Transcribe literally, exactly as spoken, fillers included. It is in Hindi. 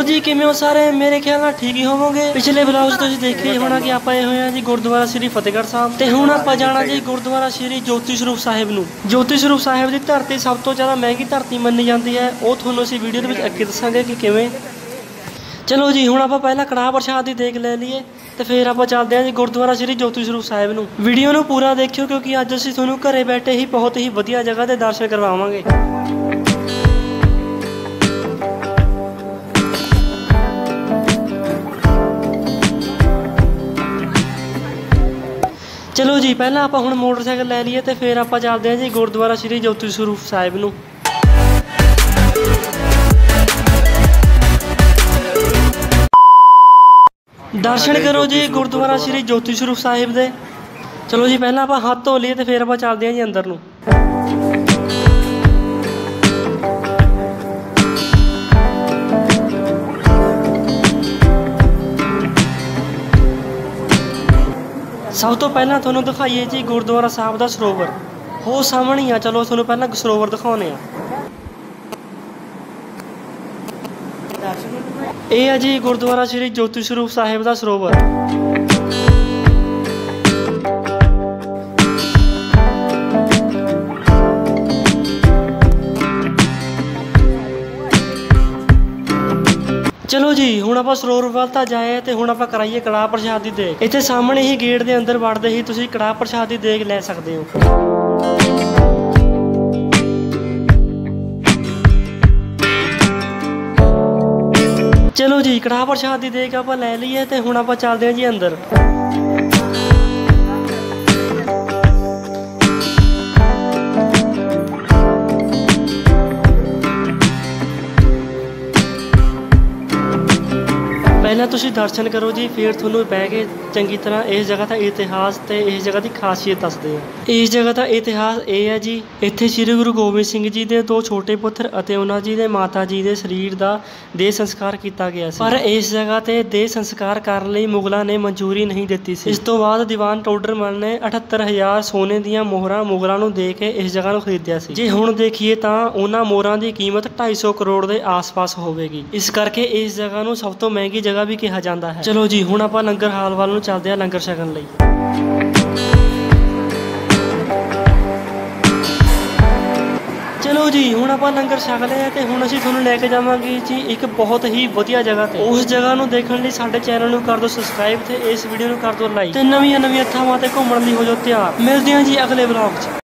और जी किमें हो सारे, मेरे ख्याल ना ठीक ही होवोगे। पिछले ब्लॉग तो जी देखिए होना कि आप आए हुए हैं जी गुरुद्वारा श्री फतेहगढ़ साहिब ते हुण आपां जाना जी गुरुद्वारा श्री ज्योति स्वरूप साहिब नूं। ज्योति स्वरूप साहिब दी धरती सब तो ज्यादा महंगी धरती मन्नी जाती है, वो तुहानूं असीं वीडियो दे विच अगे दस्सांगे कि किवें। चलो जी हुण आपां पहला कड़ाह प्रशाद दी देख लै लईए ते फिर आप चलते हैं जी गुरुद्वारा श्री ज्योति स्वरूप साहिब नूं। वीडियो नूं पूरा देखियो क्योंकि अज्ज असीं तुहानूं घरे बैठे ही बहुत ही वधिया जगह दे दर्शन करवावांगे। चलो जी पहला आप हम मोटरसाइकिल लै लीए तो फिर आप चलते हैं जी गुरुद्वारा श्री ज्योति स्वरूप साहिब नूं। दर्शन करो जी गुरुद्वारा श्री ज्योति स्वरूप साहिब दे। चलो जी पहला आप हाथ धो लीए तो फिर आप चलते हैं जी अंदर नूं। सब तो पहला थोनों दिखाइए जी गुरुद्वारा साहब का सरोवर, हो सामने ही आ। चलो थोनों पहला सरोवर दिखाने ये है जी गुरुद्वारा श्री ज्योति स्वरूप साहिब का सरोवर। चलो जी हुण आपां सरोवर वाल तां जाए ते हुण आपां कराइए कड़ाह प्रशाद दी देख। इत्थे सामने ही गेट दे अंदर वड़दे ही तुसीं कड़ाह प्रशाद दी देख लै सकदे हो। चलो जी कड़ाह प्रशाद दी देख आपां लै लईए ते हुण आपां चलदे हां जी अंदर। पहले तुसीं दर्शन करो जी, फिर थोनों बह के चंगी तरह इस जगह का इतिहास ते इस जगह की खासियत दसदे आ। इस जगह का इतिहास यह है जी, इत्थे श्री गुरु गोबिंद सिंह जी के दो छोटे पुत्र अते उन्हां जी दे माता जी के शरीर का देह संस्कार किया गया, पर इस जगह ते देह संस्कार करने लई मुगलों ने मंजूरी नहीं दी। इस तो बाद दीवान टोडरमल ने अठहत्तर हज़ार सोने दीयां मोहरां मुगलों नूं दे के इस जगह नूं खरीदिया सी। जे हुण देखीए तां उन्हां मोहरां दी कीमत ढाई सौ करोड़ के आस पास होवेगी, इस करके इस जगह नूं सब तो महंगी जगह भी कहा जाता है। चलो जी हुण आपां लंगर हाल वाल नूं चलदे आ लंगर छकण लई। चलो जी हुण आपां लंगर छक लिया ते हुण असीं तुहानूं लैके जावांगे जी एक बहुत ही वधिया जगह ते। उस जगह नूं देखण लई साडे चैनल नूं कर दो सबसक्राइब ते इस वीडियो नूं कर दो लाइक ते नवीं नवीं थावां ते घूमण लई हो जाओ तैयार। मिलदे हां जी अगले ब्लॉग च।